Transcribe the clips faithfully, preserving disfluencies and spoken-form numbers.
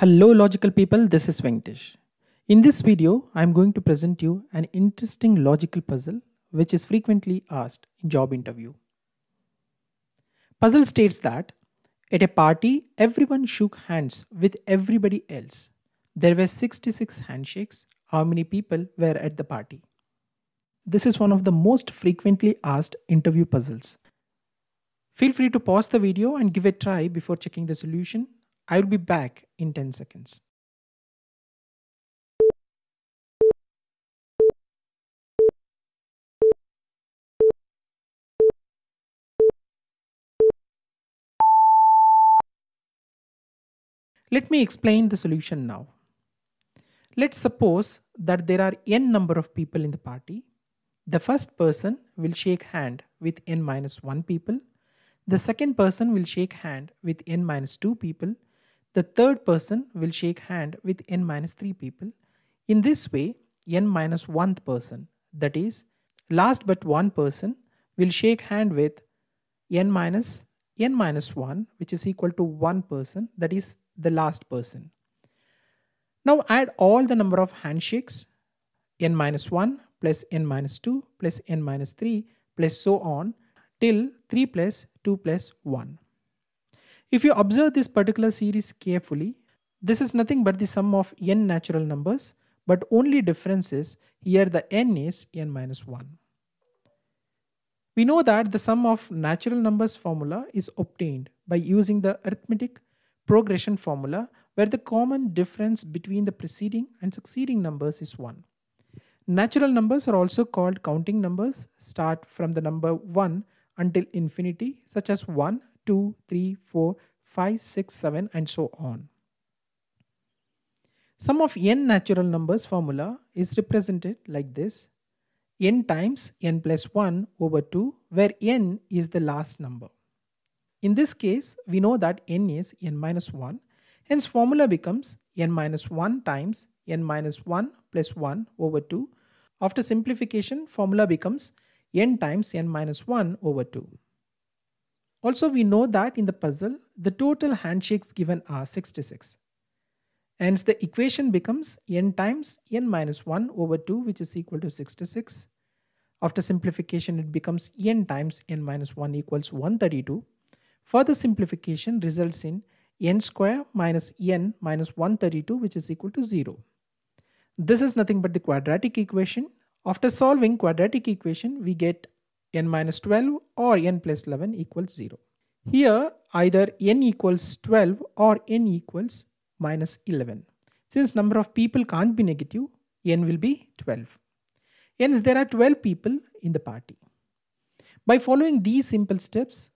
Hello logical people, this is Vengtish. In this video, I am going to present you an interesting logical puzzle which is frequently asked in job interview. Puzzle states that at a party, everyone shook hands with everybody else. There were sixty-six handshakes. How many people were at the party? This is one of the most frequently asked interview puzzles. Feel free to pause the video and give it a try before checking the solution. I will be back in ten seconds. Let me explain the solution now. Let's suppose that there are n number of people in the party. The first person will shake hand with n minus one people. The second person will shake hand with n minus two people. The third person will shake hand with n minus three people. In this way, n minus one person, that is, last but one person, will shake hand with n minus n minus one, which is equal to one person, that is, the last person. Now add all the number of handshakes, n minus one plus n minus two plus n minus three plus so on till three plus two plus one. If you observe this particular series carefully, this is nothing but the sum of n natural numbers, but only difference is here the n is n minus one. We know that the sum of natural numbers formula is obtained by using the arithmetic progression formula where the common difference between the preceding and succeeding numbers is one. Natural numbers are also called counting numbers, start from the number one until infinity, such as one, two, three, four, five, six, seven and so on. Sum of n natural numbers formula is represented like this: n times n plus one over two, where n is the last number. In this case, we know that n is n minus one, hence formula becomes n minus one times n minus one plus one over two. After simplification, formula becomes n times n minus one over two. Also, we know that in the puzzle, the total handshakes given are sixty-six. Hence, the equation becomes n times n minus one over two, which is equal to sixty-six. After simplification, it becomes n times n minus one equals one hundred thirty-two. Further simplification results in n square minus n minus one hundred thirty-two, which is equal to zero. This is nothing but the quadratic equation. After solving quadratic equation, we get n minus twelve or n plus eleven equals zero. Here either n equals twelve or n equals minus eleven. Since number of people can't be negative, n will be twelve. Hence there are twelve people in the party. By following these simple steps,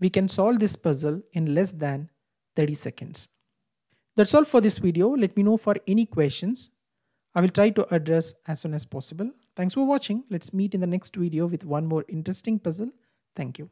we can solve this puzzle in less than thirty seconds. That's all for this video. Let me know for any questions. I will try to address as soon as possible. Thanks for watching. Let's meet in the next video with one more interesting puzzle. Thank you.